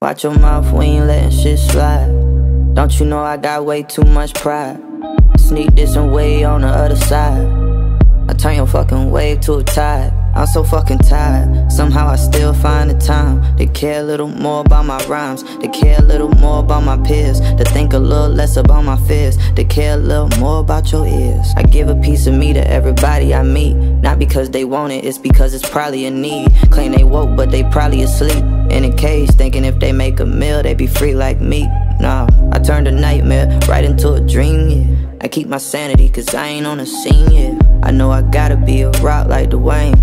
Watch your mouth, we ain't letting shit slide. Don't you know I got way too much pride? Sneak this and way on the other side. I turn your fucking wave to a tide. I'm so fucking tired. Somehow I still find the time to care a little more about my rhymes, to care a little more about my peers, to think a little less about my fears, to care a little more about your ears. I give a piece of me to everybody I meet, not because they want it, it's because it's probably a need. Claim they woke, but they probably asleep in a cage, thinking if they make a meal, they be free like me. Nah, I turned a nightmare right into a dream, yeah. I keep my sanity, cause I ain't on the scene yet. I know I gotta be a rock like Dwayne,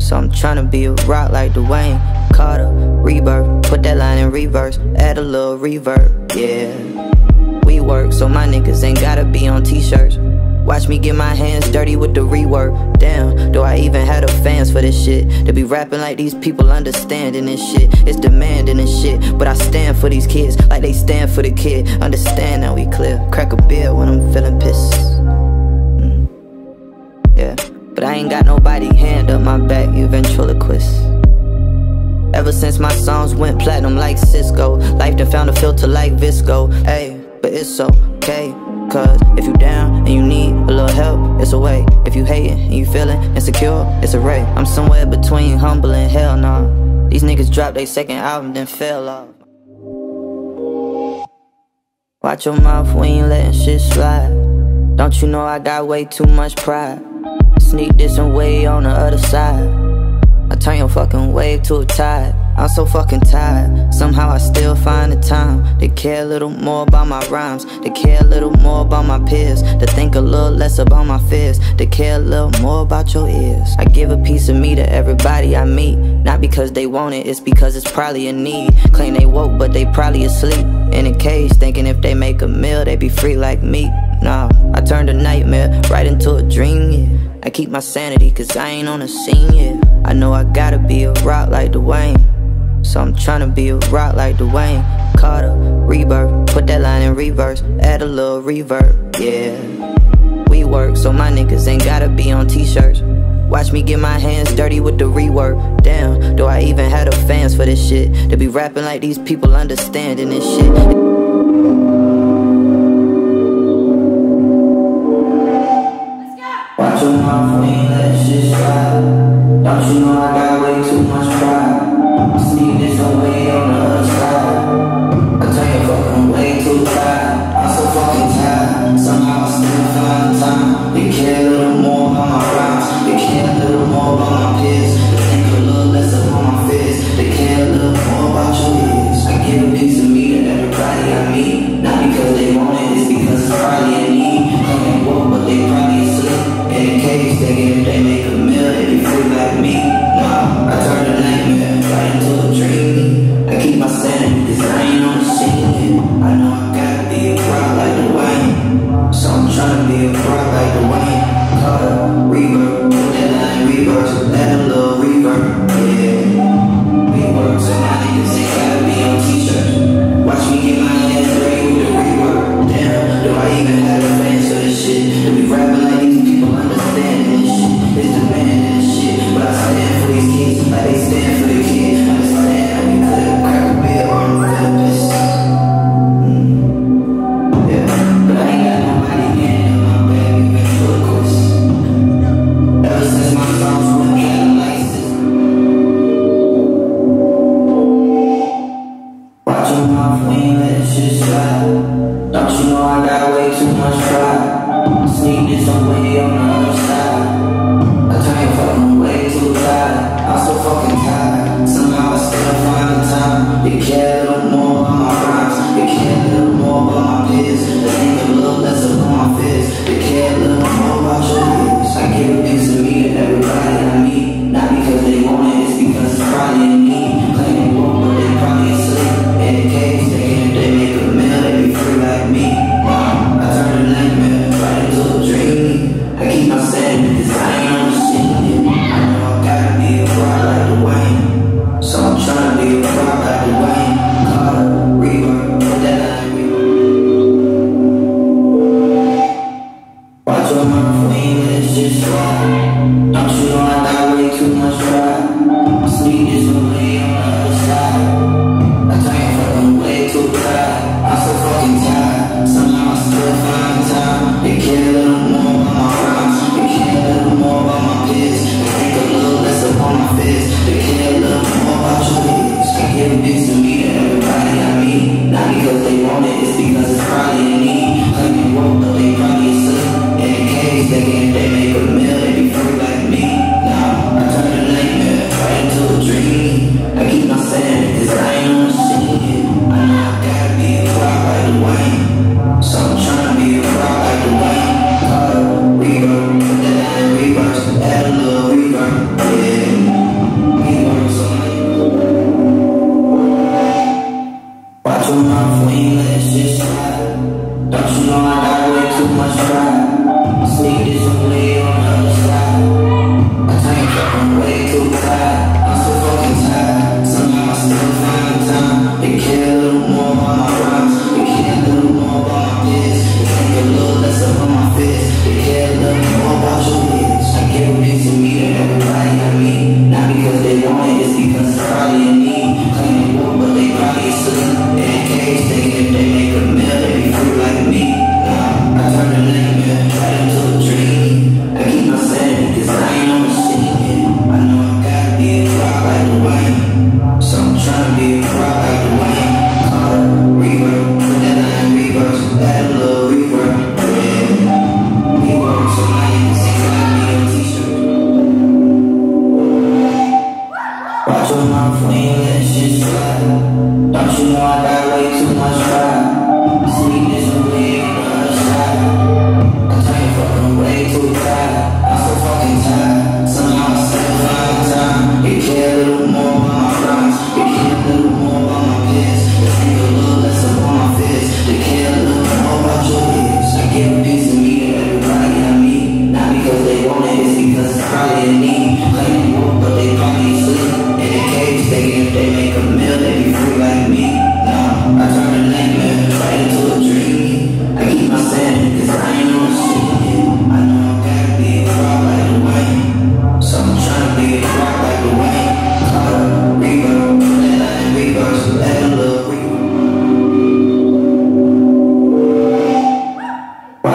so I'm tryna be a rock like Dwayne. Carter, rebirth, put that line in reverse, add a little reverb, yeah. We work, so my niggas ain't gotta be on t-shirts. Watch me get my hands dirty with the rework. Damn, do I even have the fans for this shit? To be rapping like these people understanding this shit. It's demanding this shit, but I stand for these kids like they stand for the kid. Understand that we clear. Crack a beer when I'm feeling pissed. Yeah. But I ain't got nobody hand up my back, you ventriloquist. Ever since my songs went platinum like Cisco, life done found a filter like Visco. Ayy, but it's okay, cause if you down and you need a little help, it's a way. If you hating and you feeling insecure, it's a ray. I'm somewhere between humble and hell nah. These niggas dropped their second album then fell off. Watch your mouth, we ain't letting shit slide. Don't you know I got way too much pride? Sneak this and way on the other side. I turn your fucking wave to a tide. I'm so fucking tired. Somehow I still find the time to care a little more about my rhymes, to care a little more about my peers, to think a little less about my fears, to care a little more about your ears. I give a piece of me to everybody I meet, not because they want it, it's because it's probably a need. Claim they woke, but they probably asleep in a cage, thinking if they make a meal, they be free like me. Nah, I turned a nightmare right into a dream, yeah. I keep my sanity, cause I ain't on the scene yet. I know I gotta be a rock like Dwayne, so I'm tryna be a rock like Dwayne. Carter, rebirth, put that line in reverse, add a little reverb, yeah. We work, so my niggas ain't gotta be on t-shirts. Watch me get my hands dirty with the rework. Damn, do I even have the fans for this shit? To be rapping like these people understanding this shit. Don't you know I got way too much pride? Sneak this away on the other side. I turn your fucking way too tired. I'm so fucking tired. Somehow I still find the time. They care a little more about my rhymes. They care a little more about my peers. They think a little less about my fears. They care a little more about your ears. I give a piece of me to everybody I meet, not because they want it, it's because it's probably a need. They can't walk, but they probably slip in a cage, thinking if they make a meal, they be free like me. Nah, I turn a nightmare right into a dream. I keep my sanity, cause I ain't on the scene. I know I gotta be a prop like Dwayne, so I'm tryna be a prop like Dwayne. Carter, reverb, put that line in reverse, add a little reverb, yeah. We work, so my niggas ain't gotta be on t-shirts. Watch me get my hands ready with the rework. Damn, do I even have a fan for this shit? To be rapping like these people understanding this shit. It's demanding this shit, but I stand for these kids like they stand for the kids. Understand how we could crack a beer or I'm feeling pissed. Yeah, but I ain't got nobody handing my bag, you been full of course. Ever since my songs went platinum like this. Watch your mouth, we ain't letting shit slide. Don't you know I got way too much pride? Sneak this away on the other side. I turn your fucking way too tired. I'm so fucking tired. Somehow I still find the time. They care a little more about my rhymes. They care a little more about my peers. They think a little less about my fears. They care a little more about your ears. I give a piece of me to everybody I meet, not because they want it, it's because it's probably in me. Claiming woke, but they probably asleep in a cage, thinking if they make a meal, they be free like me. I turn a nightmare want it, it's because it's probably in need. Like you won't know they probably sick. In the case, they can't make a meal, they be free like me. Nah, I turn a nightmare right into a dream. I keep on saying it, cause I ain't on the scene. I know I gotta be a prop like Dwayne. So I'm tryna be a prop like Dwayne. Reverb, put that out in reverse, add a little reverb, yeah. Watch your mouth when you let that shit slide. Don't you know I got way too much pride? Sneak this way on the other side. I tank up, I'm way too tired. I'm so fucking tired. Somehow I still find time to care a little more about my rhymes, to care a little more about my biz, to think a little less about my fist, to care a little more about your bitch. I give a bitch to me to everybody I meet. Not because they want it, it's because it's probably in me. Claiming war, but they probably sick. If they make a meal, they be free like me. I turn a nightmare right into a dream. I keep on saying it, cause I ain't on the scene. I know I gotta be a prop like Dwayne. So I'm tryna be a prop like Dwayne. Carter, reverb, put that out in reverse, add a little reverb, yeah. Reverb,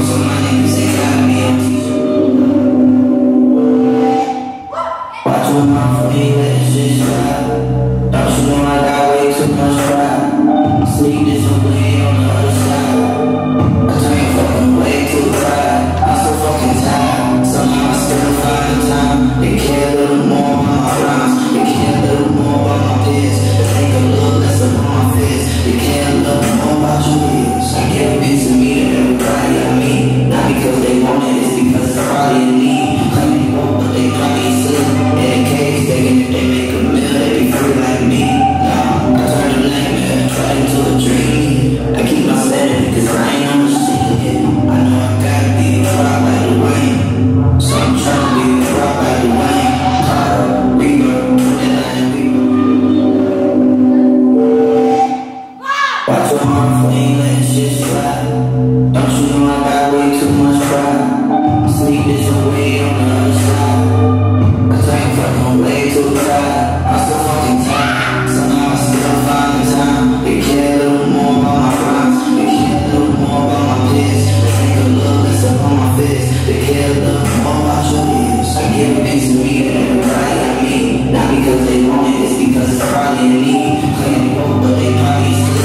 so now you can see why I need a t-shirt. Watch your mouth when you let shit slide. Don't you know I got way too much pride? Sneak this way on the other side. I turn your fucking way too tired. I'm so fucking tired. Somehow I still find time. You care a little more about my crimes. You care a little more about my pants. You think a little less about my fist. You care a little more about your lips. I give a piece of me to everybody I meet. Not because they want it, it's because it's probably in need. Claiming war, but they probably sleep. In the cage, thinking if they make a meal, they be free like me. I turn a nightmare right into a dream. I keep on saying it, cause I ain't on the scene. I know I gotta be a prop like Dwayne. So I'm tryna be a prop like Dwayne. Carter, reverb, put that out in reverse, add a little reverb. Watch your mouth when you let shit slide. Don't you know I got way too much pride? Sneak this away on the other side. I turn your fucking way too tired. Somehow I still find time. They care a little more about my rhymes. They care a little more about my kids. I think a little less about my fist. They care a little more about your bitch. I get a piece of me to everybody I meet. Not because they want it, it's because it's probably in need. Claiming war, but they probably sick. In the cage, thinking if they make a meal, they be free like me. Nah, I turn a nightmare right into a dream. I keep on saying it, cause I ain't on the scene. I know I gotta be a prop like Dwayne. So I'm tryna be a prop like Dwayne. Carter, reverb, put that out in reverse, add a little reverb, yeah. Reverb, so my niggas ain't gotta be on t-shirt. Watch your mouth when you let shit slide. Don't you know I got way too much pride? Sneak this away on the other side. I turn your fucking way too tired. I'm so fucking tired. Somehow I still find time. They care a little more about my rhymes. They care a little more about my biz. They think a little less about my fist. They care a little more about your lips. I get a piece of me to everybody I meet. Not because they want it, it's because it's probably in need. Claiming war, but they probably sick. In the cage, thinking if they make a meal, they be free like me. Nah, I turn a nightmare right into a dream. I keep on saying it, cause I ain't on the scene. I know I gotta be a prop like Dwayne. So I'm tryna be a prop like Dwayne. Watch your mouth when you let shit slide. Don't you know I got way too much pride? Sneak this away on the other side. Cause I ain't fucking way too tired. I'm still fucking tired. Somehow I still find the time. They care a little more about my rhymes. They care a little more about my kids. They think a little less about my fist. They care a little more about your lips. I give a piece of me to everybody I meet. Not because they want it, it's because it's probably in need. Claiming war, but they probably sleep.